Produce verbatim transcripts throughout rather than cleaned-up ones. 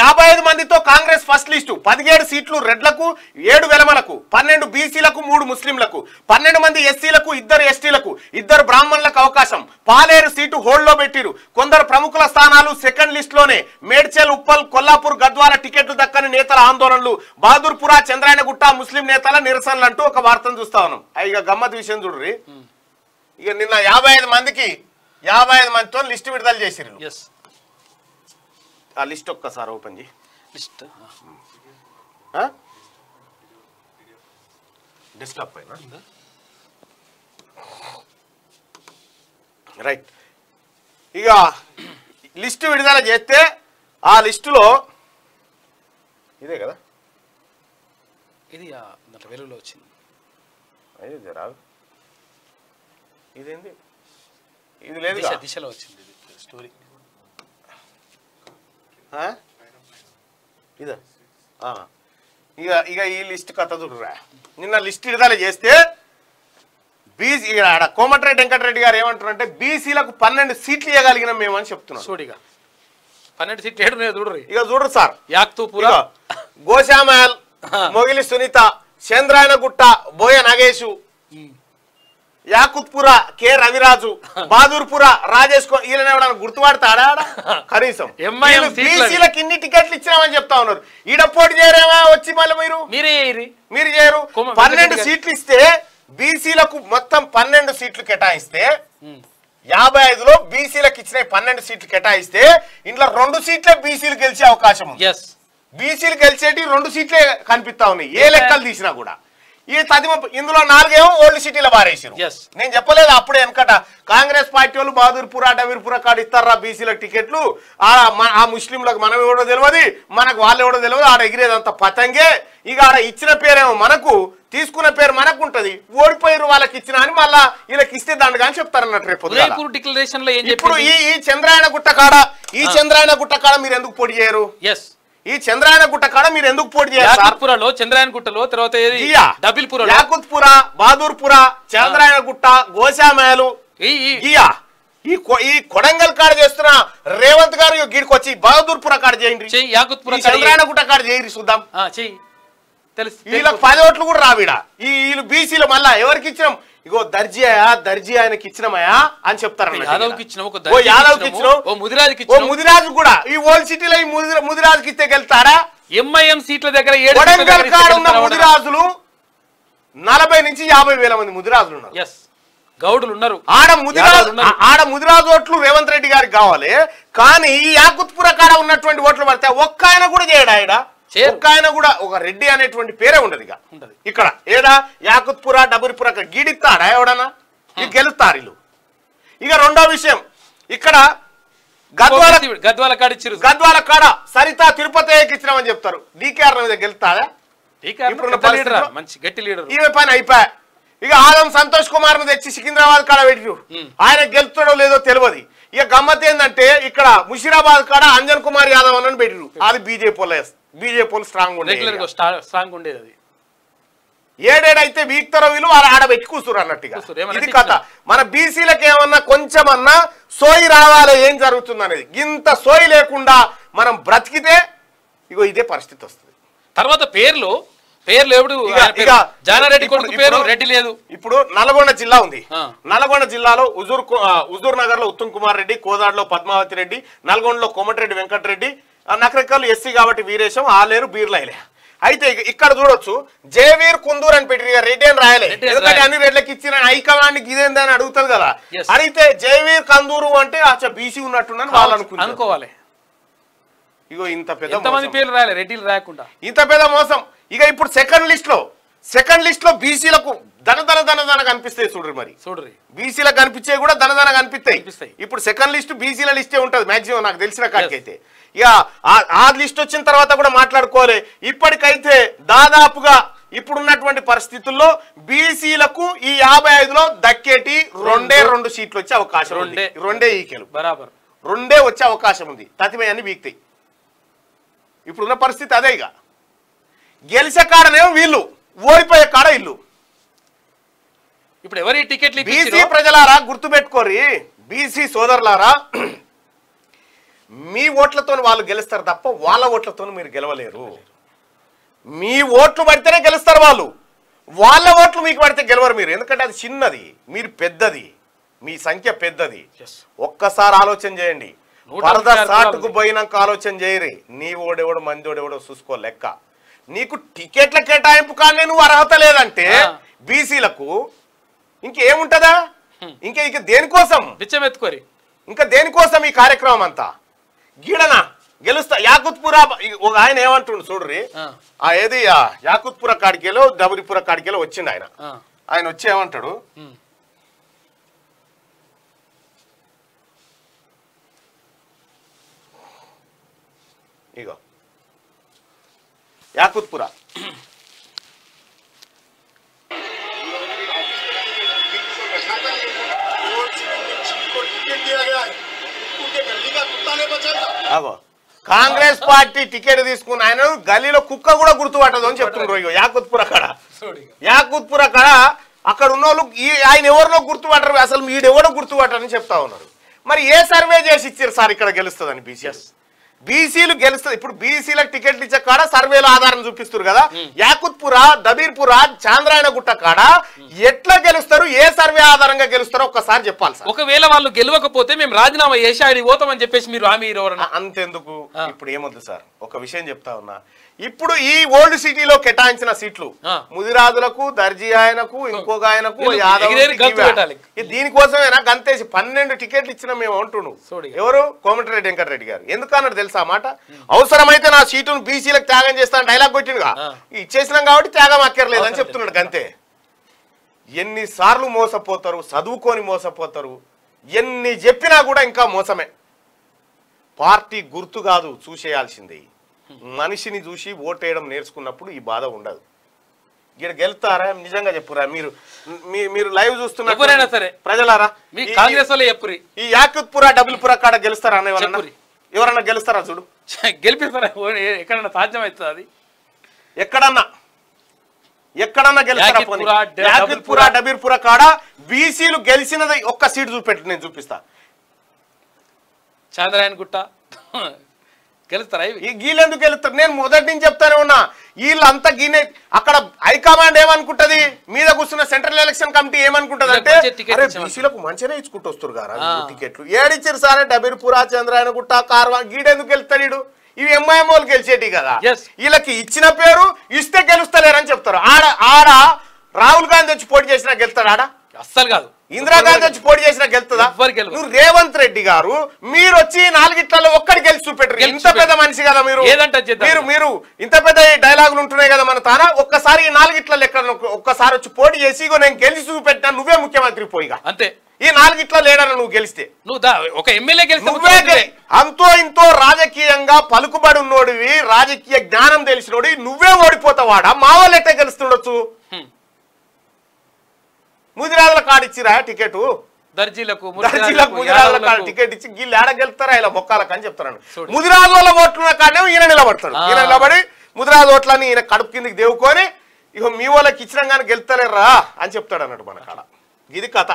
యాభై ఐదు మందితో కాంగ్రెస్ ఫస్ట్ లిస్ట్ పదిహేడు సీట్లు రెడ్లకు ఏడు వెలమలకు పన్నెండు బీసీలకు మూడు ముస్లింలకు పన్నెండు మంది ఎస్సీలకు ఇద్దరు ఎస్టీలకు ఇద్దరు బ్రాహ్మణులకు అవకాశం పాలేరు సీటు హోల్డ్ లో పెట్టిరు కొందరు ప్రముఖుల స్థానాలు సెకండ్ లిస్ట్ లోనే మేడ్చల్ ఉప్పల్ కొల్లాపూర్ గద్వాల టికెట్లు దక్కని నేతల ఆందోళనలు బహదూర్పుర చంద్రాయణగుట్ట ముస్లిం నేతల నిరసనలు అంటూ ఒక వార్తను చూస్తా ఉన్నాం ఇక గమ్మత్ విషయం చూడండి ఇక నిన్న యాభై ఐదు మందికి యాభై ఐదు మందితో లిస్ట్ విడుదల చేసిరు yes आ लिस्ट सार ओपन जी लिस्ट डेस्कटॉप राइट लिस्ट विडुदल चेस्ते आ लिस्ट लो इदे कदा इदी आ मतलब वेलुलो वच्चिंदी अय्यो जरा इदेंदी इदी लेदुगा दिशलो वच्चिंदी इदी स्टोरी लिस्ट कथ चूडरा निन्न लिस्ट विडुदल चेस्ते बीसी इक्कड कोमटिरेड्डी वेंकट रेड्डी गारु एमंटारंटे बीसीलकु पन्नेंडु सीట్లు ఇవ్వగలిగినాం మేము అని చెప్తున్నారు చూడిగా పన్నెండు సీట్లు ఏడు చూడరు ఇక చూడరు సార్ యాక్తూపుర గోశామల్ మొగిలి సునీత చంద్రాయణగుట్ట బోయ నాగేష్ యాకుత్పుర కే రవిరాజు బహదూర్పుర రాజేష్ గుర్తుపడతాడా కనీసం బీసీలకు ఇన్ని టికెట్లు ఇచ్చామని చెప్తా ఉన్నారు ఈడ పోటీ చేయరేమా వచ్చి మళ్ళీ మీరు మీరు చేయరు పన్నెండు సీట్లు ఇస్తే బీసీలకు మొత్తం పన్నెండు సీట్లు కేటాయిస్తే యాభై ఐదు లో బీసీలకు ఇచ్చిన పన్నెండు సీట్లు కేటాయిస్తే ఇంట్లో రెండు సీట్లే బీసీలు గెలిచే అవకాశం ఉంది బీసీలు గెలిచేటి రెండు సీట్లే కనిపిస్తా ఉన్నాయి ఏ లెక్కలు తీసినా కూడా ये इंदो नागेमो ओल्ड सिटी बारे ना कांग्रेस पार्टी वाल बहादूरपुर डबीरपुर का बीसी टिकेट मुस्लिम मनमेवड़ोदी मन वालेवड़ो आड़ एग्रेद पतंगे आड़ इच्छा पेरेमो मन को తీసుకునే పేరు మనకు ఉంటది ఓడిపోయిరు వాళ్ళకి ఇచ్చినాని మళ్ళా వీళ్ళకి ఇస్తే దండగాని చెప్తారు అన్నట్టు రేపు రేపు డిక్లరేషన్ లో ఏం చెప్పారు ఇప్పుడు ఈ ఈ చంద్రాయణగుట్ట కాడ ఈ చంద్రాయణగుట్ట కాడ మీరు ఎందుకు పొడి చేయరు yes ఈ చంద్రాయణగుట్ట కాడ మీరు ఎందుకు పొడి చేయరు యాకుత్పురలో చంద్రాయణగుట్టలో తర్వాత ఏది డబీల్పురలో యాకుత్పుర బహదూర్పుర చంద్రాయణగుట్ట గోశామేలు ఈ ఈయా ఈ ఈ కొడంగల్ కాడ చేస్తున్న రేవంత్ గారు గీడికి వచ్చి బహదూర్పుర కాడ చేయండి చెయ్ యాకుత్పుర కాడ చంద్రాయణగుట్ట కాడ చేయరి చూద్దాం ఆ చెయ్ వీళ్ళకి పది ఓట్లు కూడా రావిడ ఈ వీళ్ళు బీసీలు మళ్ళా ఎవరికి ఇచ్చినాం ఇగో దర్జీ ఆయా దర్జీ ఆయనకి ఇచ్చినామయా అని చెప్తారన్నమాట యాదవ్కి ఇచ్చినాం ఓ యాదవ్కి ఇచ్చినాం ఓ ముదిరాజుకి ఇచ్చినాం ఓ ముదిరాజు కూడా ఈ ఓల్డ్ సిటీలో ఈ ముదిరాజుకి ఇస్తే గెలుతాడా ఎంఐఎం సీట్ల దగ్గర ఏడు కొడంగల్ కాడ ఉన్న ముదిరాజులు నలభై నుంచి యాభై వేల మంది ముదిరాజులు ఉన్నారు yes గౌడులు ఉన్నారు ఆడ ముదిరాజు ఆడ ముదిరాజు ఓట్లు రేవంత్ రెడ్డి గారికి కావాలి కానీ ఈ యాకుత్పుర కాడ ఉన్నటువంటి ఓట్లు పడితే ఒక్క ఆయన కూడా చేయడాయడా ఆయన కూడా ఒక రెడ్డి అనేటువంటి పేరే ఉండదు ఇక ఇక్కడ ఏడా యాకుత్పుర డబూర్పుర గీడిస్తాడా ఎవడన్నా ఇది గెలుస్తారు వీళ్ళు ఇక రెండో విషయం ఇక్కడ గద్వాల గద్వాల కాడ ఇచ్చారు గద్వాల కాడ సరితా తిరుపతికి ఇచ్చినామని చెప్తారు డీకేఆర్ మీద గెలుస్తాడా మంచి గట్టి లీడర్ ఈమె పైన అయిపోయా ఇక ఆదం సంతోష్ కుమార్ మీద తెచ్చి సికింద్రాబాద్ కాడ పెట్టారు ఆయన గెలుస్తాడో లేదో తెలియదు ఇక గమ్మత్ ఏంటంటే ఇక్కడ ముషీరాబాద్ కాడ అంజన్ కుమార్ యాదవ్ అని పెట్టారు అది బీజేపీ వాళ్ళ బీజేపీ స్ట్రాంగ్ ఉండేది అది ఏడేడైతే వీక్తరో వీళ్ళు ఆడబెట్టి కూర్చురు అన్నట్టుగా ఇది కథ మన బీసీలకు ఏమన్నా కొంచెమన్నా సోయి రావాలి ఏం జరుగుతుంది అనేది ఇంత సోయి లేకుండా మనం బ్రతికితే ఇగో ఇదే పరిస్థితి వస్తుంది తర్వాత పేర్లు పేర్లు ఎవడు జానారెడ్డి కొడుకు పేరు రెడ్డి లేదు ఇప్పుడు నల్గొండ జిల్లా ఉంది నల్గొండ జిల్లాలో హుజూర్ హుజూర్ నగర్ లో ఉత్తమ్ కుమార్ రెడ్డి కోదాడలో పద్మావతి రెడ్డి నల్గొండలో కోమటిరెడ్డి వెంకట్ రెడ్డి నకరకల్ ఎస్సీ కాబట్టి వీరేశం ఆలేరు బీర్లైలే అయితే ఇక్కడ చూడొచ్చు జయవీర్ కుందూర్ అని పెట్టి రెడ్డి అని రాయలే ఎందుకంటే అన్ని రెడ్లకి ఇచ్చిన హైకమాండ్ ఇదేంది అని అడుగుతారు కదా అడిగితే జయవీర్ కందూరు అంటే అచ్చా బీసీ ఉన్నట్టున్నాను వాళ్ళు అనుకుంటారు అనుకోవాలి ఇగో ఇంత పెద్ద ఎంతమంది పేర్లు రాయలే రెడ్డిలు రాయకుండా ఇంత పెద్ద మోసం ఇక ఇప్పుడు సెకండ్ లిస్ట్ లో సెకండ్ లిస్ట్ లో బీసీలకు ధన ధన ధన ధన కనిపిస్తాయి చూడరు మరి చూడరు బీసీలకు కనిపించే కూడా ధన ధన కనిపిస్తాయి ఇప్పుడు సెకండ్ లిస్ట్ బీసీల లిస్టే ఉంటుంది మాక్సిమం నాకు తెలిసిన కాడికైతే ఇక ఆ లిస్ట్ వచ్చిన తర్వాత కూడా మాట్లాడుకోవాలి ఇప్పటికైతే దాదాపుగా ఇప్పుడున్నటువంటి పరిస్థితుల్లో బీసీలకు ఈ యాభై ఐదులో దక్కేటి రెండే రెండు సీట్లు వచ్చే అవకాశం ఉంది రెండే ఈకెలు బరాబర్ రెండే వచ్చే అవకాశం ఉంది తతిమయాన్ని వీక్తాయి ఇప్పుడున్న పరిస్థితి అదే ఇక గెలిచే కాడనేమో వీళ్ళు ఓడిపోయే కాడ ఇల్లు ఇప్పుడు ఎవరి టికెట్లు బీసీ ప్రజలారా గుర్తుపెట్టుకోరి బీసీ సోదరులారా మీ ఓట్లతో వాళ్ళు గెలుస్తారు తప్ప వాళ్ళ ఓట్లతో మీరు గెలవలేరు. మీ ఓట్లు పడితేనే గెలుస్తారు వాళ్ళు, వాళ్ళ ఓట్లు మీకు పడితే గెలవరు మీరు. ఎందుకంటే అది చిన్నది, మీరు పెద్దది, మీ సంఖ్య పెద్దది. ఒక్కసారి ఆలోచన చేయండి, వరద సాటుకు పోయినాక ఆలోచన చేయరు. నీ ఓడెవడు మందోడెవడో చూసుకో లెక్క. నీకు టికెట్ల కేటాయింపు కానీ నువ్వు అర్హత లేదంటే బీసీలకు ఇంకేముంటదా? ఇంకా ఇక దేనికోసం బిచ్చమెత్తుకోరి, ఇంకా దేనికోసం ఈ కార్యక్రమం అంతా? గీడనా గెలుస్తా. యాకుత్పురా ఒక ఆయన ఏమంటుండు చూడరి, ఆ ఏది యాకుత్పుర కాడికెలో దబరీపుర కాడికెలో వచ్చిండు ఆయన. ఆయన వచ్చి ఏమంటాడు, ఇగో యాకుత్పుర కాంగ్రెస్ పార్టీ టికెట్ తీసుకున్న ఆయన గల్లీలో కుక్క కూడా గుర్తుపట్టదు అని చెప్తున్నారు. యాకుత్పుర కాడ యాకుత్పుర కాడ అక్కడ ఉన్న వాళ్ళు ఆయన ఎవరినో గుర్తుపట్టరు, అసలు వీడెవడో గుర్తుపట్టరని చెప్తా ఉన్నారు. మరి ఏ సర్వే చేసి ఇచ్చారు సార్ ఇక్కడ గెలుస్తుందని? బీసీఎస్ బీసీలు గెలుస్తుంది. ఇప్పుడు బీసీలకు టికెట్లు ఇచ్చే కాడ సర్వేలో ఆధారం చూపిస్తారు కదా. యాకుత్పుర, దబీర్పుర, చాంద్రాయణగుట్ట కాడ ఎట్లా గెలుస్తారు, ఏ సర్వే ఆధారంగా గెలుస్తారో ఒక్కసారి చెప్పాలి సార్. ఒకవేళ వాళ్ళు గెలవకపోతే మేము రాజీనామా చేసి ఆయన పోతామని చెప్పేసి మీరు హామీ ఇవ్వరు. అంతెందుకు, ఇప్పుడు ఏమొద్దు సార్, ఒక విషయం చెప్తా ఉన్నా. ఇప్పుడు ఈ ఓల్డ్ సిటీలో కేటాయించిన సీట్లు ముదిరాజులకు, దర్జీ ఆయనకు, ఇంకొక ఆయనకు, దీనికోసమేనా గంతేసి పన్నెండు టికెట్లు ఇచ్చిన మేము అంటున్నాం. ఎవరు? కోమటిరెడ్డి వెంకటరెడ్డి గారు. ఎందుకన్నాడు తెలుసా మాట? అవసరమైతే నా సీటును బీసీలకు త్యాగం చేస్తాను డైలాగ్ కొట్టిండుగా, ఇచ్చేసినాం కాబట్టి త్యాగం అక్కర్లేదు అని చెప్తున్నాడు గంతే. ఎన్నిసార్లు మోసపోతారు, చదువుకొని మోసపోతారు, ఎన్ని చెప్పినా కూడా ఇంకా మోసమే. పార్టీ గుర్తు కాదు చూసేయాల్సింది, మనిషిని చూసి ఓటేయడం నేర్చుకున్నప్పుడు ఈ బాధ ఉండదు. ఇక్కడ గెలుతారా నిజంగా చెప్పురా మీరు, మీరు లైవ్ చూస్తున్నారు సరే ప్రజలారా, ఈ యాకుత్పుర డబుల్పుర కాడ గెలుస్తారా అనే ఎవరన్నా గెలుస్తారా? చూడు గెలిపిస్తారా ఎక్కడన్నా? సాధ్యం అవుతుంది అది ఎక్కడన్నా? ఎక్కడన్నా గెలుస్తారా? యాకుత్పుర డబీర్పుర కాడ బీసీలు గెలిచినది ఒక్క సీట్ చూపెట్టి నేను చూపిస్తా. చాంద్రాయణగుట్ట గెలుస్తారా? గీళ్ళెందుకు గెలుస్తారు? నేను మొదటి నుంచి చెప్తానే ఉన్నా, వీళ్ళంతా గీనే. అక్కడ హైకమాండ్ ఏమనుకుంటది, మీద కూర్చున్న సెంట్రల్ ఎలక్షన్ కమిటీ ఏమనుకుంటది అంటే బీసీలకు మంచిగా ఇచ్చుకుంటూ వస్తారు గారా టికెట్లు. ఏడిచ్చారు సార్? డబీర్పుర, చంద్రాయణగుట్ట, కార్వా గీడెందుకు వెళ్తాడు? ఇవి ఎంఐఎం వాళ్ళు గెలిచేటి కదా. వీళ్ళకి ఇచ్చిన పేరు ఇస్తే గెలుస్తలేరని చెప్తారు. ఆడ ఆడ రాహుల్ గాంధీ వచ్చి పోటీ చేసినా గెలుస్తాడు? ఆడ అస్సలు కాదు. ఇందిరాగాంధీ వచ్చి పోటీ చేసినా గెలుతుందా? నువ్వు రేవంత్ రెడ్డి గారు మీరు వచ్చి నాలుగిట్లలో ఒక్కడి గెలిచి చూపెట్టరు. ఇంత పెద్ద మనిషి కదా మీరు, మీరు మీరు ఇంత పెద్ద డైలాగులు ఉంటున్నాయి కదా మన తానా. ఒక్కసారి నాలుగిట్లలో ఎక్కడ ఒక్కసారి వచ్చి పోటీ చేసి నేను గెలిచి చూపెట్టినా నువ్వే ముఖ్యమంత్రి పోయిగా అంతే. ఈ నాలుగిట్ల లేడని నువ్వు గెలిస్తే నువ్వే అంతో ఇంతో రాజకీయంగా పలుకుబడి ఉన్నోడివి, రాజకీయ జ్ఞానం తెలిసినోడి నువ్వే ఓడిపోతావాడా? మా వాళ్ళు ఎట్టే గెలుస్తుండొచ్చు? ముదిరాజుల కాడ ఇచ్చిరా టికెట్, దర్జీలకు దర్జీలకు ముదిరాజుల కాడ టికెట్ ఇచ్చి వీళ్ళు ఏడ గెలుతారా? ఇలా మొక్కాలకు అని చెప్తున్నాను. ముదిరాజు వాళ్ళ ఓట్లున్న కాడేమో ఈయన నిలబడతాడు, ఈయన నిలబడి ముదిరాజు ఓట్లని ఈయన కడుపు కిందకి దేవుకొని ఇక మీ వాళ్ళకి ఇచ్చినా కానీ గెలుతలేరా అని చెప్తాడు అన్నట్టు మన కాడ. ఇది కథ,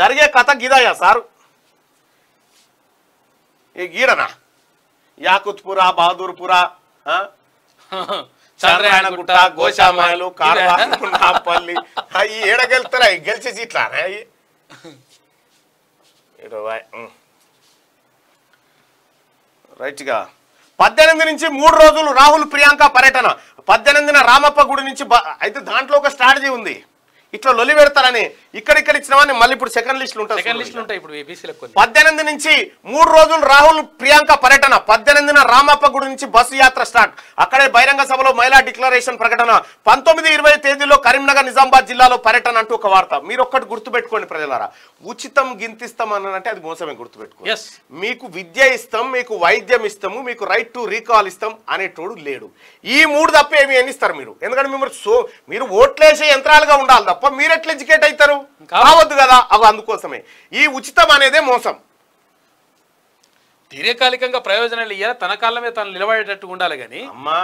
జరిగే కథ గిదయ్యా సారు. ఈ గీడనా యాకుత్పుర, బహదూర్పుర, చంద్రయాణగుట్ట, గోశామాయలు, కార్వాపల్లి అవి ఏడగెళ్తారా? గెలిచే సీట్లా అవి? ఇరవై రైట్గా పద్దెనిమిది నుంచి మూడు రోజులు రాహుల్ ప్రియాంక పర్యటన. పద్దెనిమిదిన రామప్ప గుడి నుంచి అయితే దాంట్లో ఒక స్ట్రాటజీ ఉంది, ఇట్లా లొలి పెడతారని ఇక్కడిక్కడ ఇచ్చినవని మళ్ళీ ఇప్పుడు సెకండ్ లిస్టులు ఉంటాయి. పద్దెనిమిది నుంచి మూడు రోజులు రాహుల్ ప్రియాంక పర్యటన. పద్దెనిమిదిన రామప్ప గుడి నుంచి బస్సు యాత్ర స్టార్ట్, అక్కడే బహిరంగ సభలో మహిళా డిక్లరేషన్ ప్రకటన. పంతొమ్మిది ఇరవై తేదీలో కరీంనగర్, నిజామాబాద్ జిల్లాలో పర్యటన అంటూ ఒక వార్త. మీరు ఒక్కటి గుర్తుపెట్టుకోండి ప్రజలారా, ఉచితం గింతిస్తామనంటే అది మోసమే, గుర్తుపెట్టుకోండి. మీకు విద్య ఇస్తాం, మీకు వైద్యం ఇస్తాము, మీకు రైట్ టు రీకాల్ ఇస్తాం అనేటోడు లేడు. ఈ మూడు తప్ప ఏమి ఏమి ఇస్తారు మీరు? ఎందుకంటే మిమ్మల్ని సో మీరు ఓట్లేసే యంత్రాలుగా ఉండాలి తప్ప మీరు ఎట్లా ఎడ్యుకేట్ అవుతారు కావద్దు కదా. అవి అందుకోసమే ఈ ఉచితం అనేదే మోసం. దీర్ఘకాలికంగా ప్రయోజనాలు ఇయ్యాలి, తన కాలమే తను నిలబడేటట్టు ఉండాలి. కానీ అమ్మా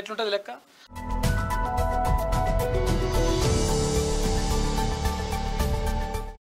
ఎట్లుంటది లెక్క?